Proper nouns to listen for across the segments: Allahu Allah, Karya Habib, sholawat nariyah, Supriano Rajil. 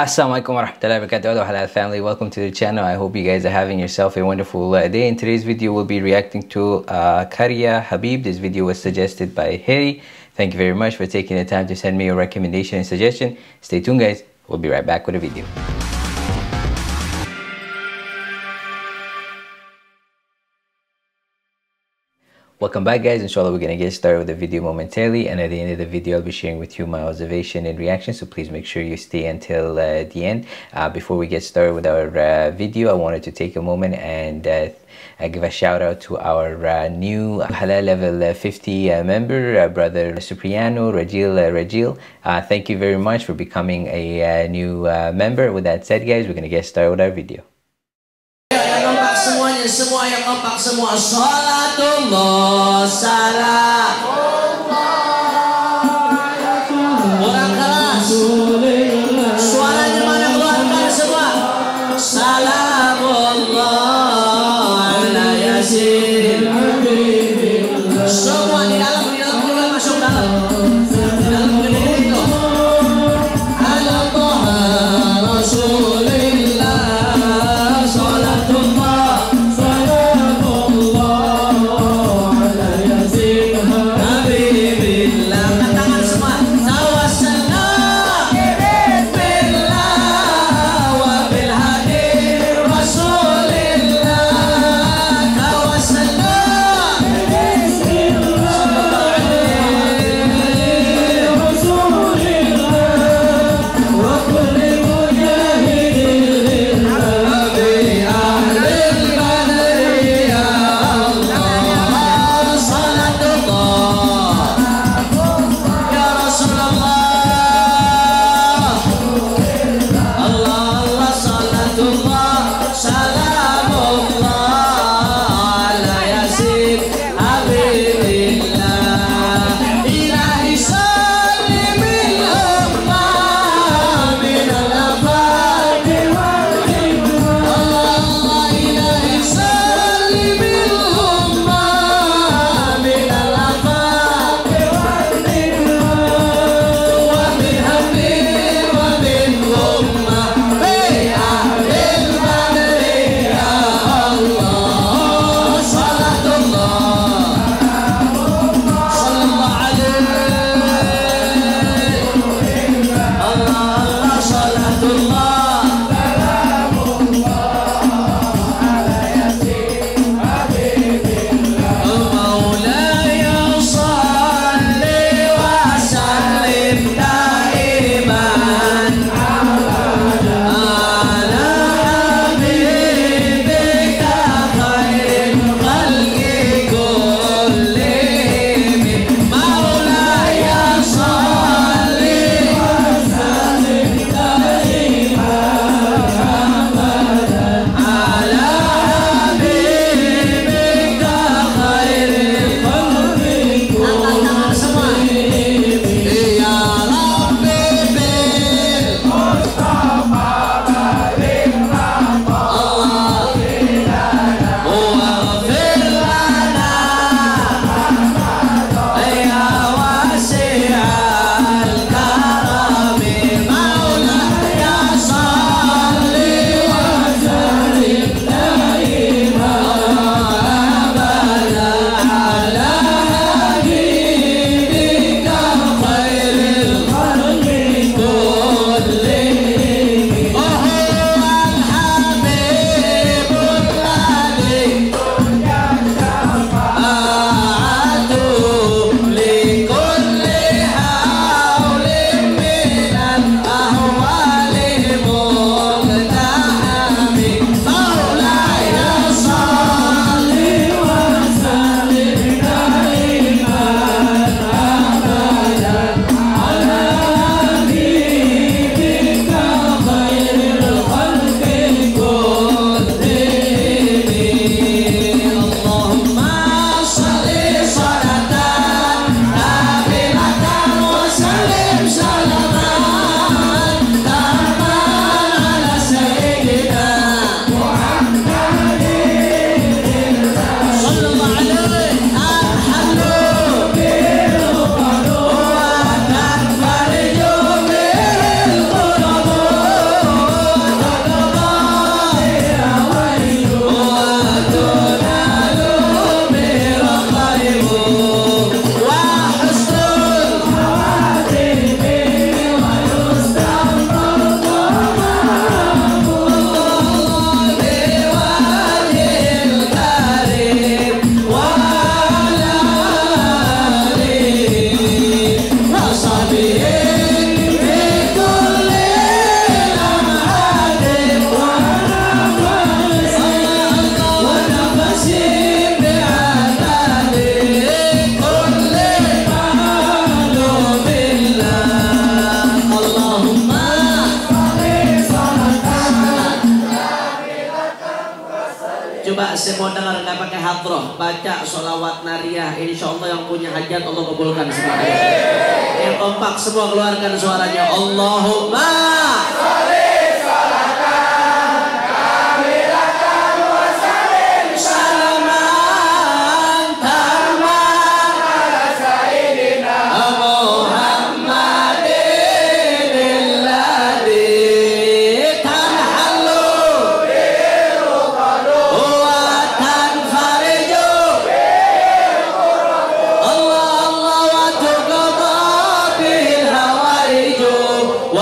Assalamualaikum warahmatullahi wabarakatuh. Halal family, welcome to the channel. I hope you guys are having yourself a wonderful day. In today's video, we'll be reacting to Karya Habib. This video was suggested by Harry. Thank you very much for taking the time to send me your recommendation and suggestion. Stay tuned, guys. We'll be right back with a video. Welcome back, guys. Inshallah, we're going to get started with the video momentarily, and at the end of the video I'll be sharing with you my observation and reaction, so please make sure you stay until the end. Before we get started with our video, I wanted to take a moment and give a shout out to our new Halal Level 50 member, brother Supriano Rajil. Thank you very much for becoming a new member. With that said, guys, we're going to get started with our video. Semua yang kompak semua Salatullah salam orang keras suaranya mana keluarkan semua Salamullah ala Yasin semua di dalam masuk dalam begini itu Allah Rasulullah Salatullah Habib, tangan semua, sawasanah. Pak, saya mau dengar nggak pakai hadroh, baca sholawat nariyah. Insya Allah yang punya hajat Allah kabulkan semuanya. Yang kompak semua keluarkan suaranya. Allahumma sholli sholatan kamilatan wa sallim salaman taman ala sayyidina Muhammadin alladhi tanhallu bihi qadu wa tanfariju bihi qurbu Allah Allah wa tuqda bil hawaiju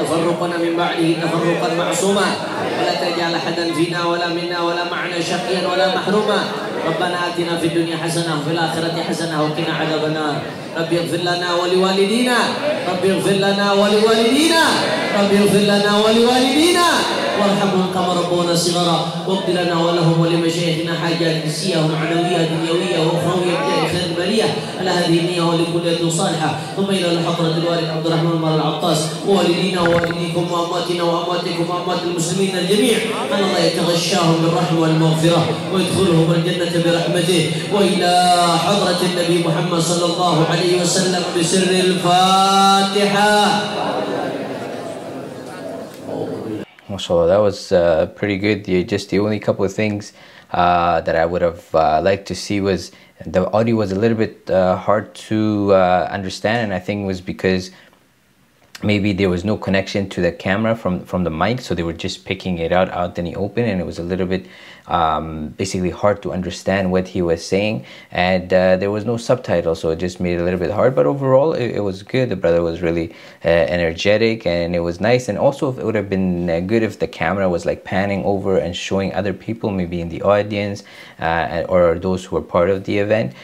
وتفرقنا من بعده تفرقا معصوما ولا تجعل احدا فينا ولا منا ولا معنا شقيا ولا محروما ربنا آتنا في الدنيا حسنة وفي الآخرة حسنة وقنا عذاب النار رب اغفر لنا ولوالدينا رب اغفر لنا ولوالدينا رب اغفر لنا ولوالدينا وارحمهم كما ربونا صغارا واقض لنا ولهم ولمشايخنا حاجات نفسية ومعنوية دنيوية واخروية بخير البرية على هذه النية ولكل صالحة ثم إلى الحضرة الوالد عبد الرحمن بن العطاس والدينا ووالديكم وأمواتنا وأمواتكم وأموات المسلمين الجميع أن الله يتغشاهم بالرحمة والمغفرة ويدخلهم الجنة برحمته وإلى حضرة النبي محمد صلى الله عليه وسلم بسر الفاتحة. MashaAllah, that was pretty good. Just the only couple of things that I would have liked to see was the audio was a little bit hard to understand, and I think it was because maybe there was no connection to the camera from the mic, so they were just picking it out in the open, and it was a little bit basically hard to understand what he was saying, and there was no subtitle, so it just made it a little bit hard. But overall it was good. The brother was really energetic, and it was nice. And also it would have been good if the camera was like panning over and showing other people maybe in the audience or those who were part of the event,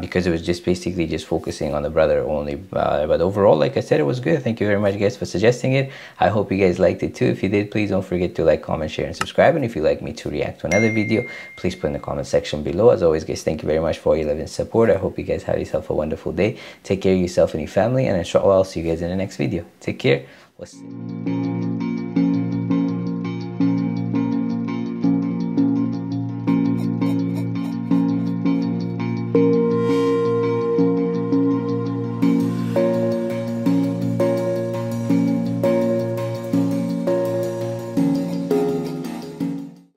because it was just basically just focusing on the brother only. But overall, like I said, it was good. Thank you very much, guys, for suggesting it. I hope you guys liked it too. If you did, please don't forget to like, comment, share, and subscribe. And if you'd like me to react to another video, please put in the comment section below. As always, guys, thank you very much for all your love and support. I hope you guys have yourself a wonderful day. Take care of yourself and your family, and inshallah, I'll see you guys in the next video. Take care.